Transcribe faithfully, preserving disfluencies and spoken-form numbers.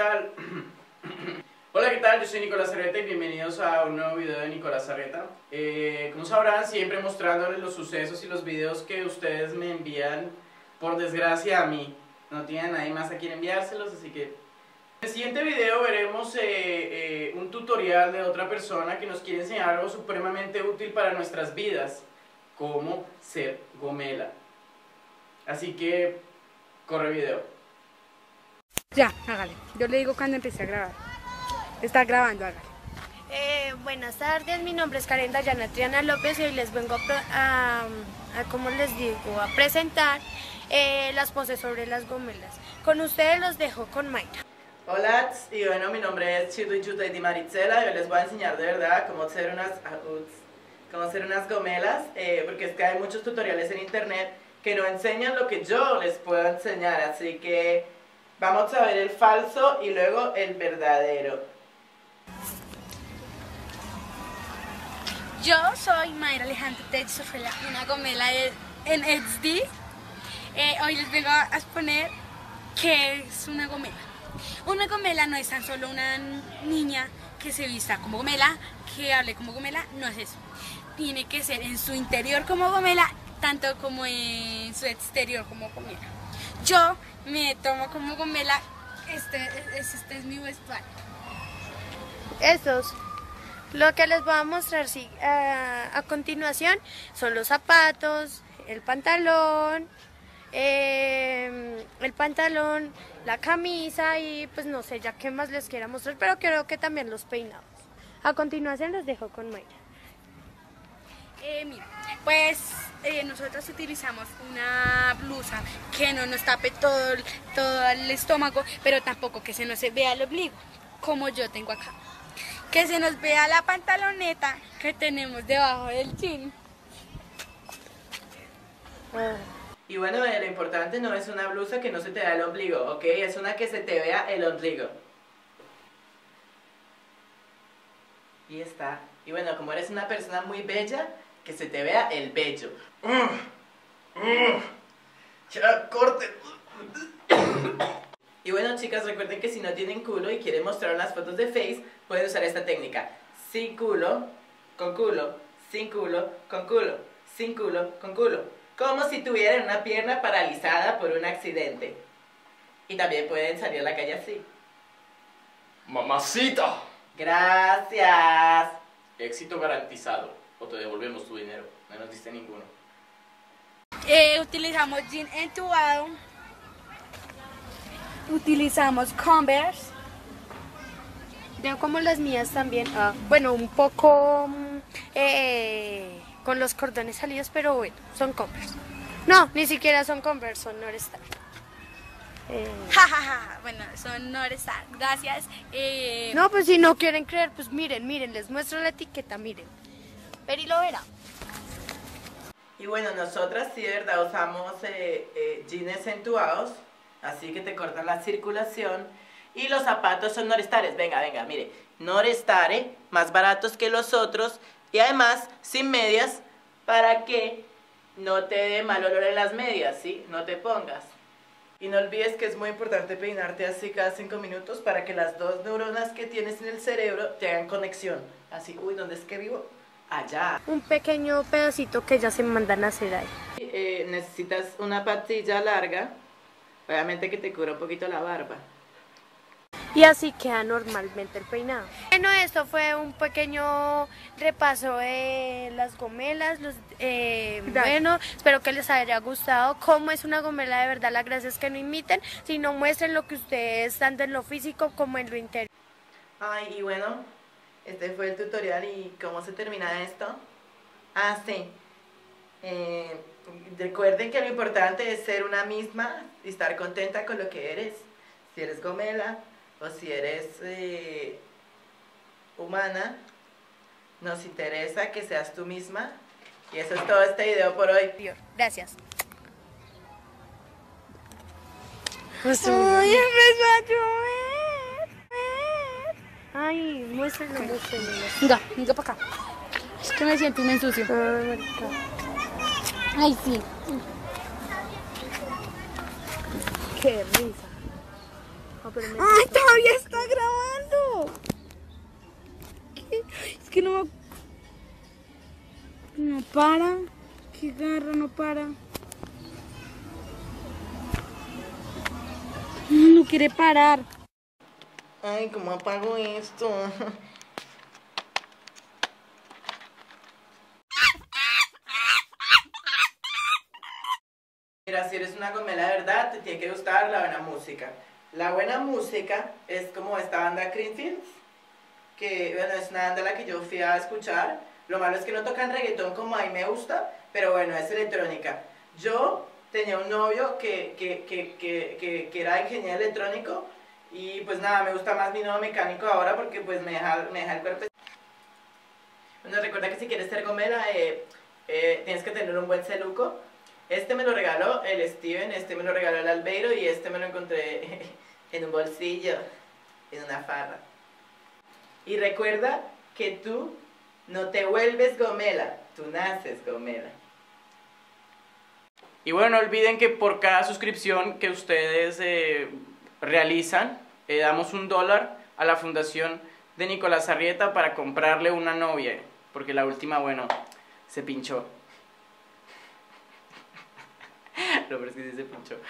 tal? Hola, ¿qué tal? Yo soy Nicolás Arrieta y bienvenidos a un nuevo video de Nicolás Arrieta. eh, Como sabrán, siempre mostrándoles los sucesos y los videos que ustedes me envían, por desgracia a mí. No tienen nadie más a quien enviárselos, así que... En el siguiente video veremos eh, eh, un tutorial de otra persona que nos quiere enseñar algo supremamente útil para nuestras vidas, cómo ser gomela. Así que, corre video. Ya, hágale. Yo le digo cuando empecé a grabar. Está grabando, hágale. Eh, buenas tardes, mi nombre es Karen Dayana Triana López y hoy les vengo a, a, a ¿cómo les digo? a presentar eh, las poses sobre las gomelas. Con ustedes los dejo con Mayra. Hola, y bueno, mi nombre es Chido y Chuta y Di Maritzela, y hoy les voy a enseñar de verdad cómo hacer unas, cómo hacer unas gomelas, eh, porque es que hay muchos tutoriales en internet que no enseñan lo que yo les puedo enseñar, así que vamos a ver el falso y luego el verdadero. Yo soy Mayra Alejandra Tejsofela, una gomela en X D. Eh, hoy les vengo a exponer qué es una gomela. Una gomela no es tan solo una niña que se vista como gomela, que hable como gomela, no es eso. Tiene que ser en su interior como gomela, tanto como en su exterior como gomela. Yo me tomo como gomela, este, este es mi vestuario. Estos, lo que les voy a mostrar sí, a, a continuación son los zapatos, el pantalón... Eh, el pantalón, la camisa y pues no sé ya qué más les quiera mostrar, pero creo que también los peinados. A continuación los dejo con Mayra. Eh, mira, pues eh, nosotros utilizamos una blusa que no nos tape todo, todo el estómago, pero tampoco que se nos vea el ombligo, como yo tengo acá. Que se nos vea la pantaloneta que tenemos debajo del jean. Oh. Y bueno, lo importante no es una blusa que no se te da el ombligo, ¿ok? Es una que se te vea el ombligo. Y está. Y bueno, como eres una persona muy bella, que se te vea el vello. Uh, uh, ¡Ya, corte! Y bueno, chicas, recuerden que si no tienen culo y quieren mostrar las fotos de Face, pueden usar esta técnica. Sin culo, con culo, sin culo, con culo, sin culo, con culo. Como si tuvieran una pierna paralizada por un accidente. Y también pueden salir a la calle así. ¡Mamacita! ¡Gracias! Éxito garantizado, o te devolvemos tu dinero. No nos diste ninguno. Eh, utilizamos jean entubado. Utilizamos Converse. Veo como las mías también. Ah, bueno, un poco... Eh... con los cordones salidos, pero bueno, son Converse. No, ni siquiera son Converse, son Norestar. Eh... Ja, ja, ja, bueno, son Norestar, gracias. Eh... No, pues si no quieren creer, pues miren, miren, les muestro la etiqueta, miren. Pero y lo verá. Y bueno, nosotras sí de verdad usamos eh, eh, jeans entubados, así que te cortan la circulación. Y los zapatos son Norestares, venga, venga, mire, Norestare, más baratos que los otros. Y además, sin medias, para que no te dé mal olor en las medias, ¿sí? No te pongas. Y no olvides que es muy importante peinarte así cada cinco minutos para que las dos neuronas que tienes en el cerebro te hagan conexión. Así, uy, ¿dónde es que vivo? Allá. Un pequeño pedacito que ya se mandan a hacer ahí. Eh, necesitas una patilla larga, obviamente que te cubra un poquito la barba. Y así queda normalmente el peinado. Bueno, esto fue un pequeño repaso de las gomelas. Los, eh, bueno, espero que les haya gustado cómo es una gomela de verdad. La gracia es que no imiten, sino muestren lo que ustedes, tanto en lo físico como en lo interior. Ay, y bueno, este fue el tutorial. ¿Y cómo se termina esto? Ah, sí. Eh, recuerden que lo importante es ser una misma y estar contenta con lo que eres. Si eres gomela... o si eres eh, humana, nos interesa que seas tú misma. Y eso es todo este video por hoy. Gracias. Uy, empezó a llover. Ay, muéstralo, muéstralo. Venga, venga para acá. Es que me siento un ensucio. Ay, sí. Qué risa. ¡Ay, todavía está grabando! ¿Qué? Es que no... No para. Qué garra, no para. No quiere parar. Ay, ¿cómo apago esto? Mira, si eres una gomela de verdad, te tiene que gustar la buena música. La buena música es como esta banda Creamfields, que bueno, es una banda a la que yo fui a escuchar. Lo malo es que no tocan reggaetón como a mí me gusta, pero bueno, es electrónica. Yo tenía un novio que, que, que, que, que, que era ingeniero electrónico y pues nada, me gusta más mi novio mecánico ahora porque pues me deja, me deja el cuerpo. Bueno, recuerda que si quieres ser gomela eh, eh, tienes que tener un buen celuco. Este me lo regaló el Steven, este me lo regaló el Albeiro y este me lo encontré en un bolsillo, en una farra. Y recuerda que tú no te vuelves gomela, tú naces gomela. Y bueno, no olviden que por cada suscripción que ustedes eh, realizan, eh, damos un dólar a la fundación de Nicolás Arrieta para comprarle una novia, porque la última, bueno, se pinchó. Lo peor es que sí se pinchó.